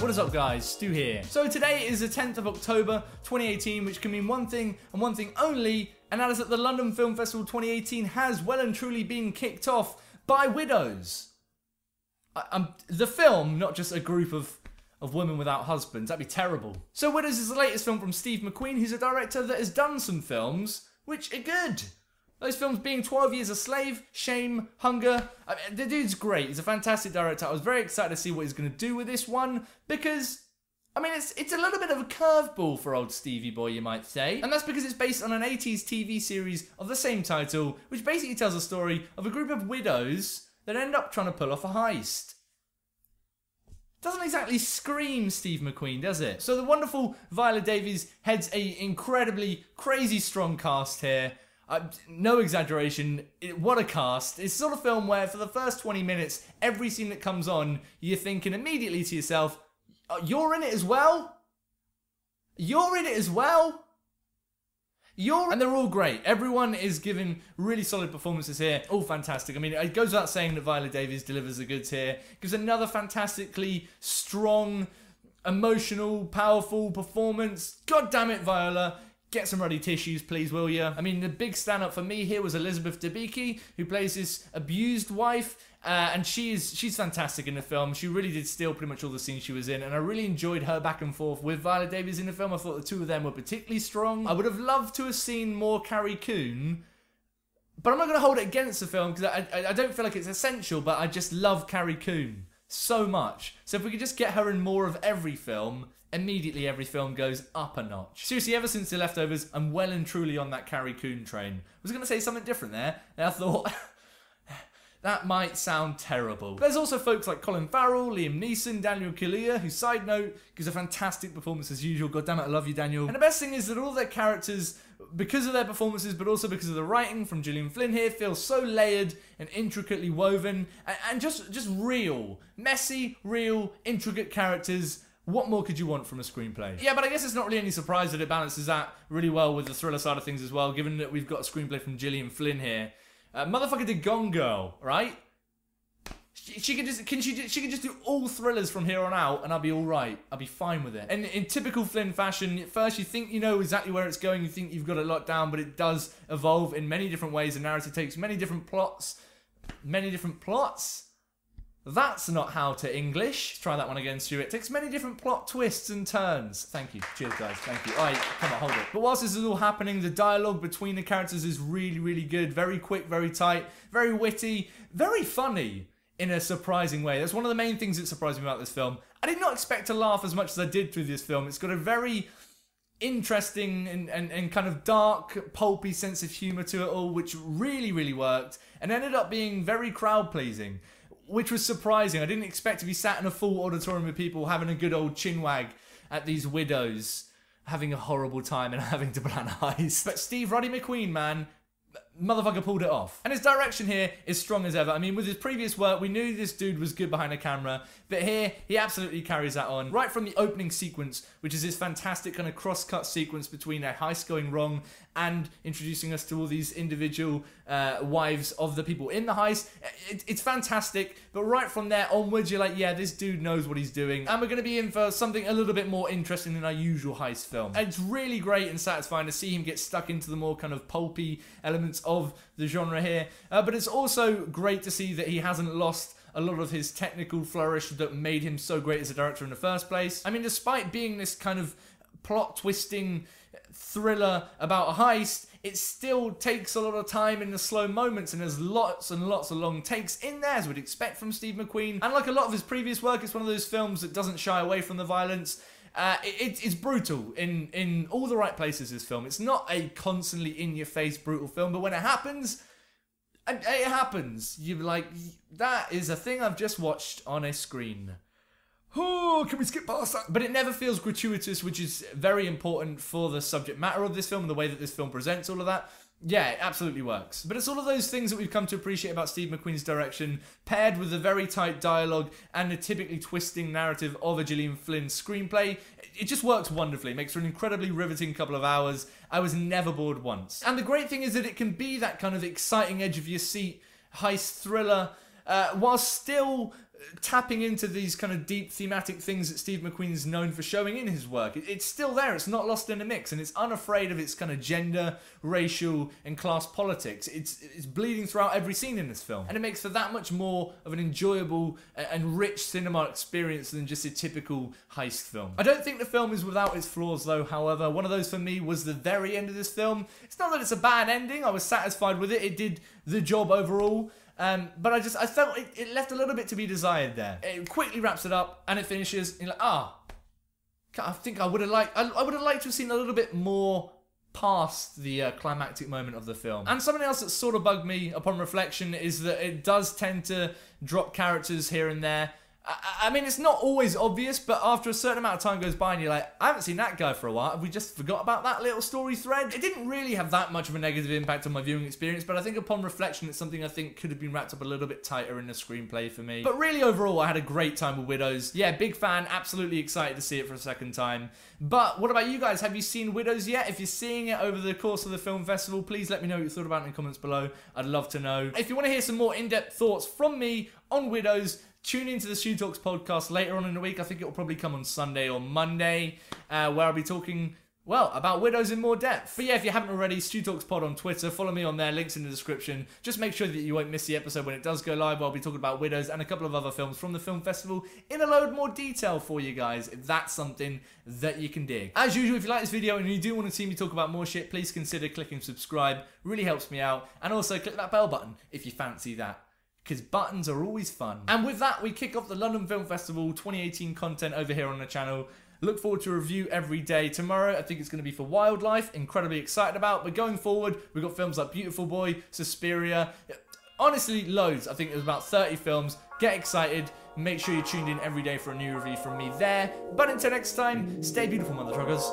What is up, guys? Stu here. So today is the 10th of October 2018, which can mean one thing and one thing only, and that is that the London Film Festival 2018 has well and truly been kicked off by Widows. The film, not just a group of women without husbands. That'd be terrible. So Widows is the latest film from Steve McQueen, who's a director that has done some films which are good. Those films being 12 Years a Slave, Shame, Hunger. I mean, the dude's great. He's a fantastic director. I was very excited to see what he's going to do with this one because, I mean, it's a little bit of a curveball for old Stevie boy, you might say. And that's because it's based on an 80s TV series of the same title, which basically tells a story of a group of widows that end up trying to pull off a heist. Doesn't exactly scream Steve McQueen, does it? So the wonderful Viola Davis heads an incredibly crazy strong cast here. No exaggeration, what a cast. It's the sort of film where for the first 20 minutes, every scene that comes on, you're thinking immediately to yourself, you're in it as well? You're in it as well? And they're all great. Everyone is giving really solid performances here. All fantastic. I mean, it goes without saying that Viola Davis delivers the goods here. Gives another fantastically strong, emotional, powerful performance. God damn it, Viola. Get some ruddy tissues, please, will ya? I mean, the big stand-up for me here was Elizabeth Debicki, who plays this abused wife, and she's fantastic in the film. She really did steal pretty much all the scenes she was in, and I really enjoyed her back and forth with Viola Davis in the film. I thought the two of them were particularly strong. I would have loved to have seen more Carrie Coon, but I'm not going to hold it against the film, because I don't feel like it's essential, but I just love Carrie Coon so much. So if we could just get her in more of every film, immediately every film goes up a notch. Seriously, ever since The Leftovers, I'm well and truly on that Carrie Coon train. I was going to say something different there, and I thought, that might sound terrible. There's also folks like Colin Farrell, Liam Neeson, Daniel Kaluuya, who, side note, gives a fantastic performance as usual. God damn it, I love you, Daniel. And the best thing is that all their characters, because of their performances, but also because of the writing from Gillian Flynn here, feel so layered and intricately woven, and just real. Messy, real, intricate characters. What more could you want from a screenplay? Yeah, but I guess it's not really any surprise that it balances that really well with the thriller side of things as well, given that we've got a screenplay from Gillian Flynn here. Motherfucker did Gone Girl, right? She could just do all thrillers from here on out, and I'll be all right. I'll be fine with it. And in typical Flynn fashion, at first you think you know exactly where it's going, you think you've got it locked down, but it does evolve in many different ways. The narrative takes many different plots, That's not how to English. Try that one again, Stu. It takes many different plot twists and turns. Thank you. Cheers, guys. Thank you. All right, come on, hold it. But whilst this is all happening, the dialogue between the characters is really, really good. Very quick, very tight, very witty, very funny in a surprising way. That's one of the main things that surprised me about this film. I did not expect to laugh as much as I did through this film. It's got a very interesting and kind of dark, pulpy sense of humour to it all, which really, really worked and ended up being very crowd-pleasing, which was surprising. I didn't expect to be sat in a full auditorium with people having a good old chinwag at these widows having a horrible time and having to plan a heist. But Steve Ruddy McQueen, man, motherfucker pulled it off. And his direction here is strong as ever. I mean, with his previous work, we knew this dude was good behind a camera, but here, he absolutely carries that on. Right from the opening sequence, which is this fantastic kind of cross-cut sequence between a heist going wrong and introducing us to all these individual wives of the people in the heist. It's fantastic, but right from there onwards, you're like, yeah, this dude knows what he's doing. And we're going to be in for something a little bit more interesting than our usual heist film. And it's really great and satisfying to see him get stuck into the more kind of pulpy elements of the genre here. But it's also great to see that he hasn't lost a lot of his technical flourish that made him so great as a director in the first place. I mean, despite being this kind of plot-twisting thriller about a heist, it still takes a lot of time in the slow moments, and there's lots and lots of long takes in there, as we'd expect from Steve McQueen. And like a lot of his previous work, it's one of those films that doesn't shy away from the violence. It's brutal in all the right places, this film. It's not a constantly in-your-face brutal film, but when it happens, it happens. You're like, that is a thing I've just watched on a screen. oh, can we skip past that? But it never feels gratuitous, which is very important for the subject matter of this film and the way that this film presents all of that. Yeah, it absolutely works. But it's all of those things that we've come to appreciate about Steve McQueen's direction, paired with the very tight dialogue and the typically twisting narrative of a Gillian Flynn screenplay. It just works wonderfully. It makes for an incredibly riveting couple of hours. I was never bored once. And the great thing is that it can be that kind of exciting edge-of-your-seat heist thriller, while still tapping into these kind of deep thematic things that Steve McQueen's known for showing in his work. It's still there, it's not lost in the mix, and it's unafraid of its kind of gender, racial, and class politics. It's bleeding throughout every scene in this film, and it makes for that much more of an enjoyable and rich cinema experience than just a typical heist film. I don't think the film is without its flaws though, however. One of those for me was the very end of this film. It's not that it's a bad ending, I was satisfied with it, it did the job overall. But I felt it left a little bit to be desired there. It quickly wraps it up and it finishes. And you're like, I think I would have liked to have seen a little bit more past the climactic moment of the film. And something else that sort of bugged me upon reflection is that it does tend to drop characters here and there. I mean, it's not always obvious, but after a certain amount of time goes by and you're like, I haven't seen that guy for a while. Have we just forgot about that little story thread? It didn't really have that much of a negative impact on my viewing experience, but I think upon reflection, it's something I think could have been wrapped up a little bit tighter in the screenplay for me. But really, overall, I had a great time with Widows. Yeah, big fan, absolutely excited to see it for a second time. But what about you guys? Have you seen Widows yet? If you're seeing it over the course of the film festival, please let me know what you thought about it in the comments below. I'd love to know. If you want to hear some more in-depth thoughts from me on Widows, tune into the Stu Talks podcast later on in the week. I think it will probably come on Sunday or Monday, where I'll be talking, well, about Widows in more depth. But yeah, if you haven't already, Stu Talks Pod on Twitter. Follow me on there. Links in the description. Just make sure that you won't miss the episode when it does go live, where I'll be talking about Widows and a couple of other films from the film festival in a load more detail for you guys, if that's something that you can dig. As usual, if you like this video and you do want to see me talk about more shit, please consider clicking subscribe. Really helps me out. And also click that bell button if you fancy that, because buttons are always fun. And with that, we kick off the London Film Festival 2018 content over here on the channel. Look forward to a review every day. Tomorrow, I think it's going to be for Wildlife. Incredibly excited about. But going forward, we've got films like Beautiful Boy, Suspiria. Honestly, loads. I think there's about 30 films. Get excited. Make sure you're tuned in every day for a new review from me there. But until next time, stay beautiful, mother truckers.